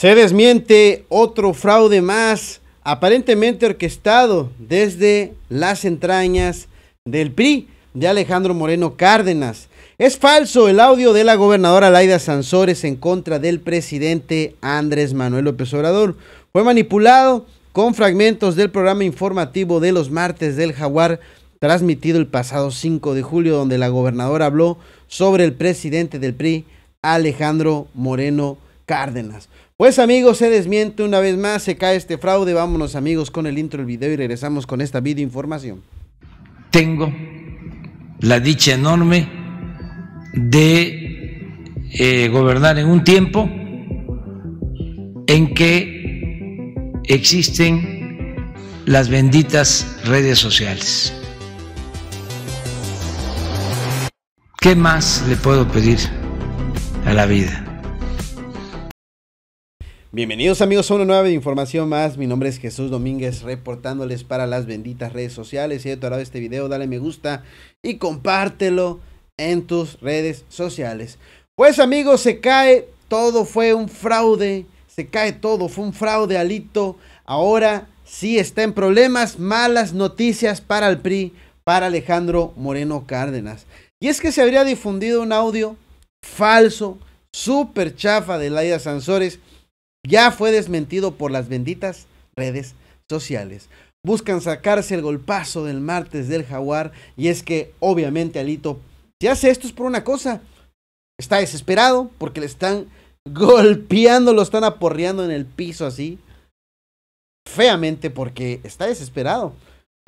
Se desmiente otro fraude más, aparentemente orquestado desde las entrañas del PRI de Alejandro Moreno Cárdenas. Es falso el audio de la gobernadora Layda Sansores en contra del presidente Andrés Manuel López Obrador. Fue manipulado con fragmentos del programa informativo de los Martes del Jaguar, transmitido el pasado 5 de julio, donde la gobernadora habló sobre el presidente del PRI, Alejandro Moreno Cárdenas. Pues amigos, se desmiente una vez más, se cae este fraude. Vámonos amigos con el intro del video y regresamos con esta video información. Tengo la dicha enorme de gobernar en un tiempo en que existen las benditas redes sociales. ¿Qué más le puedo pedir a la vida? Bienvenidos amigos a una nueva información más. Mi nombre es Jesús Domínguez, reportándoles para las benditas redes sociales. Si te ha gustado este video, dale me gusta y compártelo en tus redes sociales. Pues amigos, se cae, todo fue un fraude. Se cae todo, fue un fraude, Alito. Ahora sí está en problemas. Malas noticias para el PRI, para Alejandro Moreno Cárdenas. Y es que se habría difundido un audio falso, súper chafa, de Layda Sansores. Ya fue desmentido por las benditas redes sociales. Buscan sacarse el golpazo del Martes del Jaguar. Y es que obviamente Alito, si hace esto es por una cosa. Está desesperado porque le están golpeando, lo están aporreando en el piso así. Feamente, porque está desesperado.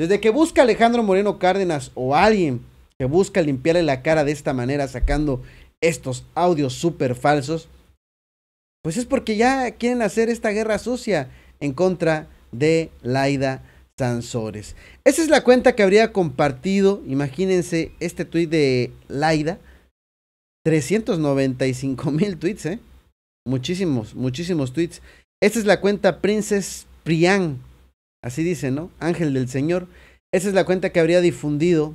Desde que busca Alejandro Moreno Cárdenas o alguien que busca limpiarle la cara de esta manera, sacando estos audios súper falsos, pues es porque ya quieren hacer esta guerra sucia en contra de Layda Sansores. Esa es la cuenta que habría compartido, imagínense, este tuit de Layda. 395,000 tweets, muchísimos, muchísimos tweets. Esta es la cuenta Princess Prián, así dice, ¿no? Ángel del Señor. Esa es la cuenta que habría difundido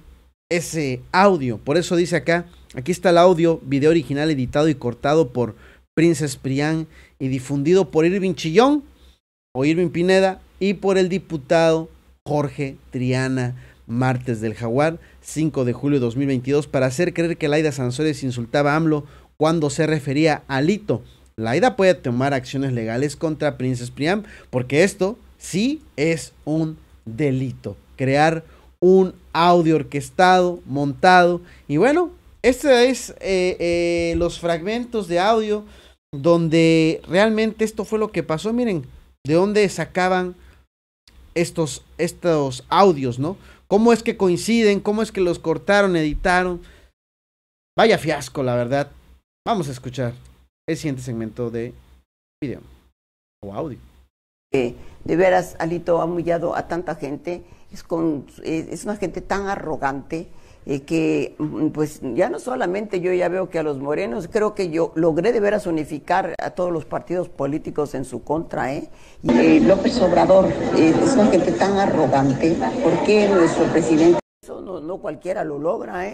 ese audio. Por eso dice acá, aquí está el audio, video original editado y cortado por Princess Prián y difundido por Irving Chillón o Irving Pineda y por el diputado Jorge Triana. Martes del Jaguar, 5 de julio de 2022, para hacer creer que Layda Sansores insultaba a AMLO cuando se refería a Alito. Layda puede tomar acciones legales contra Princess Prián porque esto sí es un delito. Crear un audio orquestado, montado. Y bueno, este es los fragmentos de audio donde realmente esto fue lo que pasó. Miren, de dónde sacaban estos audios, ¿no? Cómo es que coinciden, cómo es que los cortaron, editaron. Vaya fiasco, la verdad. Vamos a escuchar el siguiente segmento de video o audio. De veras, Alito ha humillado a tanta gente. Es una gente tan arrogante que, pues, ya no solamente yo ya veo que a los morenos, creo que yo logré de veras unificar a todos los partidos políticos en su contra, López Obrador es una gente tan arrogante, ¿por qué nuestro presidente? Eso no cualquiera lo logra,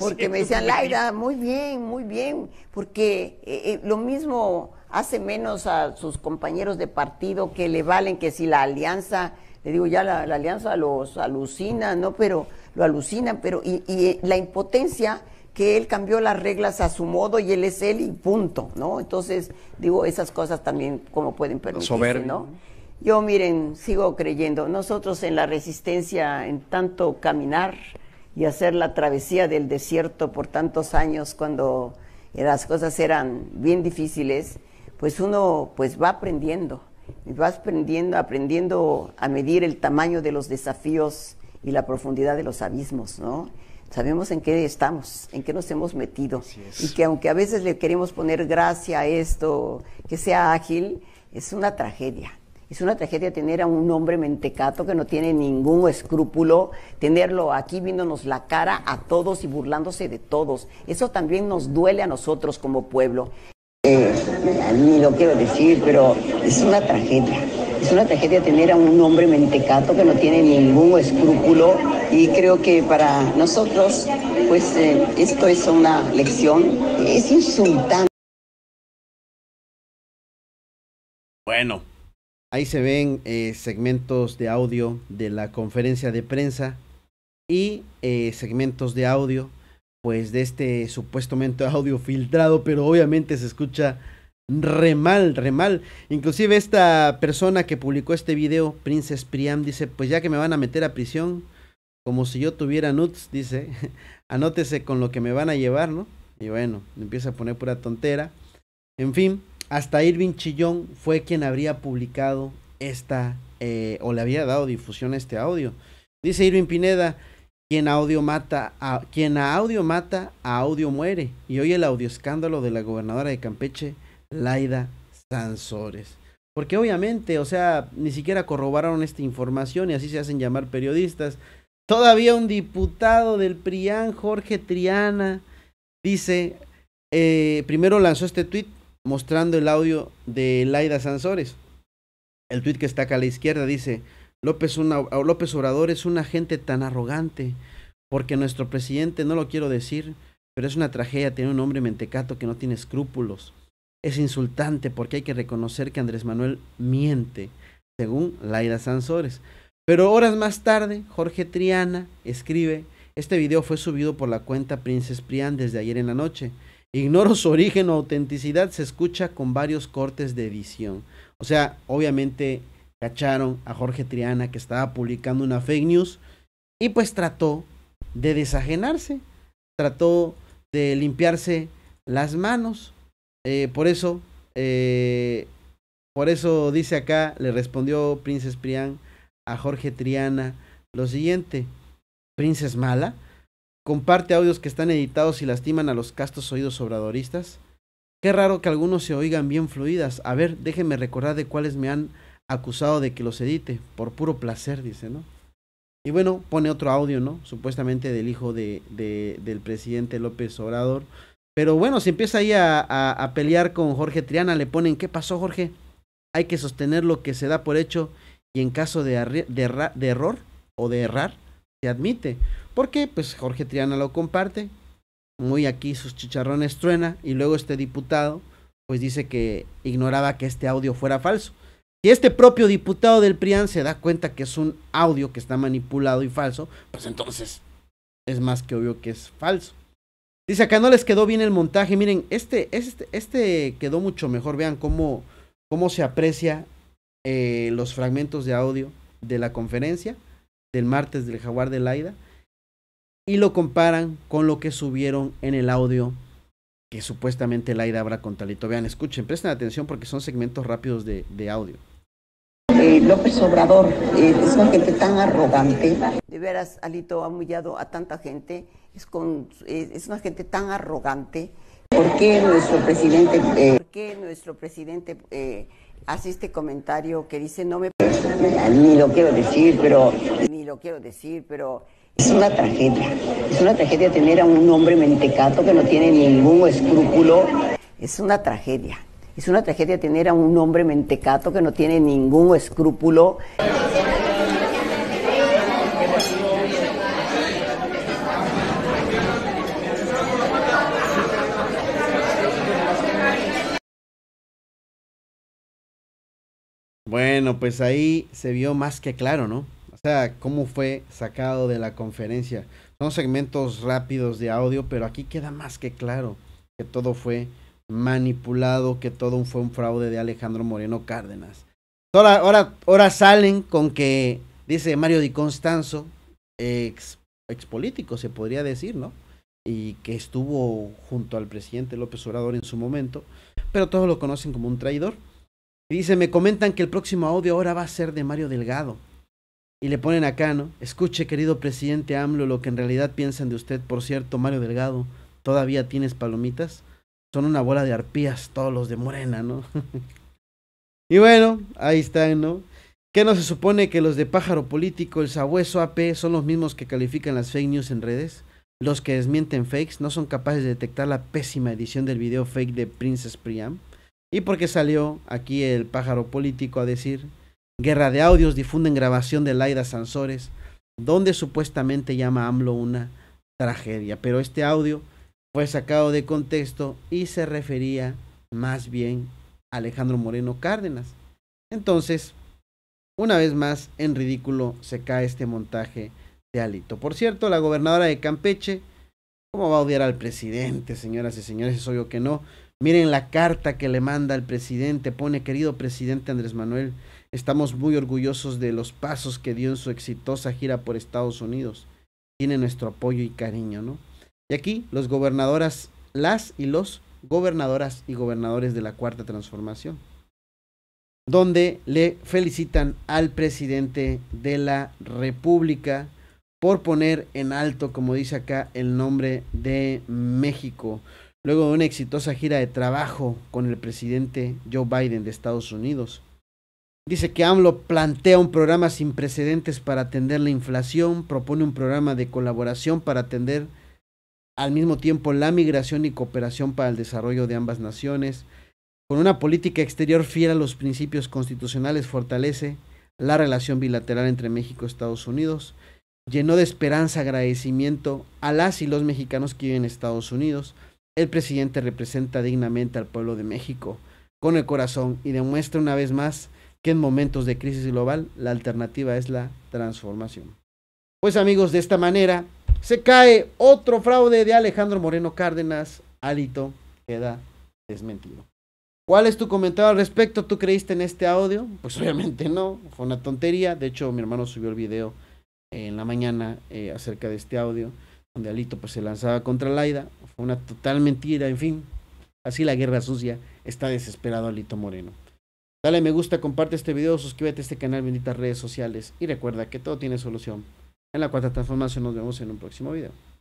Porque sí, me decían, Layda, muy bien, porque lo mismo hace menos a sus compañeros de partido que le valen que si la alianza, le digo ya la alianza los alucina, ¿no? Pero lo alucinan, pero y la impotencia que él cambió las reglas a su modo y él es él y punto, ¿no? Entonces, digo, esas cosas también como pueden permitirse, ¿no? Yo, miren, sigo creyendo, nosotros en la resistencia, en tanto caminar y hacer la travesía del desierto por tantos años cuando las cosas eran bien difíciles, pues uno pues va aprendiendo, aprendiendo a medir el tamaño de los desafíos y la profundidad de los abismos, ¿no? Sabemos en qué estamos, en qué nos hemos metido. Y que aunque a veces le queremos poner gracia a esto, que sea ágil, es una tragedia. Es una tragedia tener a un hombre mentecato que no tiene ningún escrúpulo, tenerlo aquí viéndonos la cara a todos y burlándose de todos. Eso también nos duele a nosotros como pueblo. Ni lo quiero decir, pero es una tragedia. Es una tragedia tener a un hombre mentecato que no tiene ningún escrúpulo y creo que para nosotros, pues esto es una lección, es insultante. Bueno. Ahí se ven segmentos de audio de la conferencia de prensa y segmentos de audio, pues, de este supuestamente audio filtrado, pero obviamente se escucha re mal. Inclusive esta persona que publicó este video, Princess Prián, dice, pues ya que me van a meter a prisión, como si yo tuviera nuts, dice, anótese con lo que me van a llevar, ¿no? Y bueno, empieza a poner pura tontera. En fin. Hasta Irving Chillón fue quien habría publicado esta, o le había dado difusión a este audio. Dice Irving Pineda, quien a audio mata, a audio muere. Y hoy el audio escándalo de la gobernadora de Campeche, Layda Sansores. Porque obviamente, o sea, ni siquiera corroboraron esta información y así se hacen llamar periodistas. Todavía un diputado del PRIAN, Jorge Triana, dice, primero lanzó este tuit mostrando el audio de Layda Sansores. El tuit que está acá a la izquierda dice: López Obrador es un agente tan arrogante, porque nuestro presidente, no lo quiero decir, pero es una tragedia tener un hombre mentecato que no tiene escrúpulos. Es insultante porque hay que reconocer que Andrés Manuel miente, según Layda Sansores. Pero horas más tarde, Jorge Triana escribe: este video fue subido por la cuenta Princess Prián desde ayer en la noche. Ignoro su origen o autenticidad, se escucha con varios cortes de edición. O sea, obviamente cacharon a Jorge Triana que estaba publicando una fake news y pues trató de desajenarse, trató de limpiarse las manos. Por eso dice acá, le respondió Princess Prián a Jorge Triana lo siguiente: Princess Mala comparte audios que están editados y lastiman a los castos oídos obradoristas. Qué raro que algunos se oigan bien fluidas. A ver, déjenme recordar de cuáles me han acusado de que los edite. Por puro placer, dice, ¿no? Y bueno, pone otro audio, ¿no? Supuestamente del hijo del presidente López Obrador. Pero bueno, se empieza ahí a pelear con Jorge Triana. Le ponen, ¿qué pasó, Jorge? Hay que sostener lo que se da por hecho y en caso de errar, se admite. Porque pues Jorge Triana lo comparte, muy aquí sus chicharrones truena, y luego este diputado pues dice que ignoraba que este audio fuera falso. Y este propio diputado del PRIAN se da cuenta que es un audio que está manipulado y falso, pues entonces es más que obvio que es falso. Dice acá, no les quedó bien el montaje, miren, este quedó mucho mejor, vean cómo se aprecia los fragmentos de audio de la conferencia del martes del Jaguar de Layda. Y lo comparan con lo que subieron en el audio que supuestamente Layda habrá con Talito. Vean, escuchen, presten atención porque son segmentos rápidos de audio. López Obrador es una gente tan arrogante. De veras, Alito ha humillado a tanta gente. Es una gente tan arrogante. ¿Por qué nuestro presidente hace este comentario que dice no me... Ni lo quiero decir, pero... Es una tragedia tener a un hombre mentecato que no tiene ningún escrúpulo. Es una tragedia tener a un hombre mentecato que no tiene ningún escrúpulo. Bueno, pues ahí se vio más que claro, ¿no? O sea, cómo fue sacado de la conferencia. Son segmentos rápidos de audio, pero aquí queda más que claro que todo fue manipulado, que todo fue un fraude de Alejandro Moreno Cárdenas. Ahora salen con que, dice Mario Di Constanzo, ex político se podría decir, ¿no? Y que estuvo junto al presidente López Obrador en su momento, pero todos lo conocen como un traidor. Y dice, me comentan que el próximo audio ahora va a ser de Mario Delgado. Y le ponen acá, ¿no? Escuche, querido presidente AMLO, lo que en realidad piensan de usted. Por cierto, Mario Delgado, ¿todavía tienes palomitas? Son una bola de arpías todos los de Morena, ¿no? Y bueno, ahí están, ¿no? ¿Qué no se supone que los de Pájaro Político, el Sabueso AP, son los mismos que califican las fake news en redes? Los que desmienten fakes no son capaces de detectar la pésima edición del video fake de Princess Priam. ¿Y por qué salió aquí el Pájaro Político a decir... Guerra de audios, difunden grabación de Layda Sansores, donde supuestamente llama a AMLO una tragedia? Pero este audio fue sacado de contexto y se refería más bien a Alejandro Moreno Cárdenas. Entonces, una vez más, en ridículo se cae este montaje de Alito. Por cierto, la gobernadora de Campeche, ¿cómo va a odiar al presidente, señoras y señores? Es obvio que no. Miren la carta que le manda el presidente. Pone: querido presidente Andrés Manuel, estamos muy orgullosos de los pasos que dio en su exitosa gira por Estados Unidos. Tiene nuestro apoyo y cariño, ¿no? Y aquí los gobernadoras, las y los gobernadoras y gobernadores de la Cuarta Transformación, donde le felicitan al presidente de la República por poner en alto, como dice acá, el nombre de México, luego de una exitosa gira de trabajo con el presidente Joe Biden de Estados Unidos. Dice que AMLO plantea un programa sin precedentes para atender la inflación, propone un programa de colaboración para atender al mismo tiempo la migración y cooperación para el desarrollo de ambas naciones. Con una política exterior fiel a los principios constitucionales, fortalece la relación bilateral entre México y Estados Unidos. Llenó de esperanza y agradecimiento a las y los mexicanos que viven en Estados Unidos. El presidente representa dignamente al pueblo de México con el corazón y demuestra una vez más que en momentos de crisis global la alternativa es la transformación. Pues amigos, de esta manera se cae otro fraude de Alejandro Moreno Cárdenas. Alito queda desmentido. ¿Cuál es tu comentario al respecto? ¿Tú creíste en este audio? Pues obviamente no, fue una tontería. De hecho, mi hermano subió el video en la mañana acerca de este audio, donde Alito pues se lanzaba contra Layda. Fue una total mentira, en fin. Así la guerra sucia, está desesperado Alito Moreno. Dale me gusta, comparte este video, suscríbete a este canal, Benditas Redes Sociales, y recuerda que todo tiene solución. En la Cuarta Transformación nos vemos en un próximo video.